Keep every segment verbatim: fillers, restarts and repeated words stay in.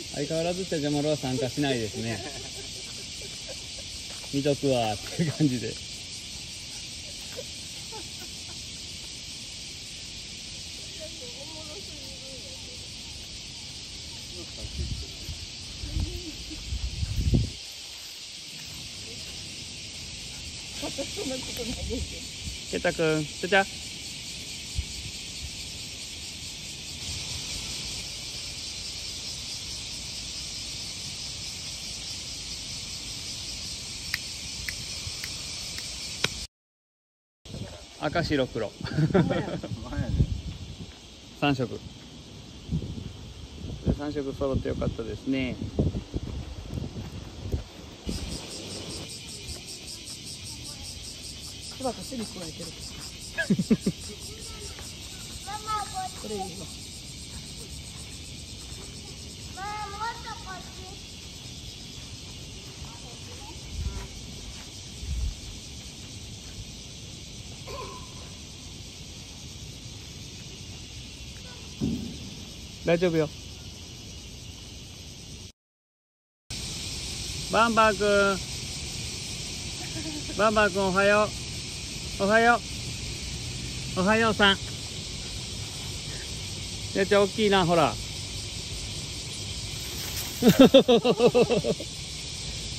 相変わらず手じまろは参加しないですね。見とくわっていう感じで。ケタくん、ケタ。赤白黒。三色。三色揃ってよかったですね。手は走り加えてる。これいいわ。ママもっとこっち。大丈夫よ。バンバー君、バンバー君おはよう。おはよう。おはようさん。やっちゃん大きいな、ほら。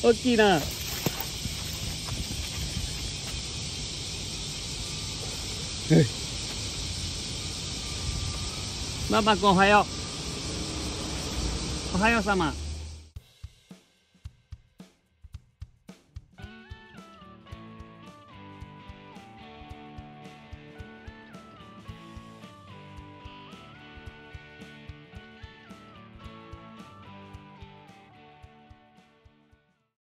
大きいな。ママくんおはよう。おはようさま。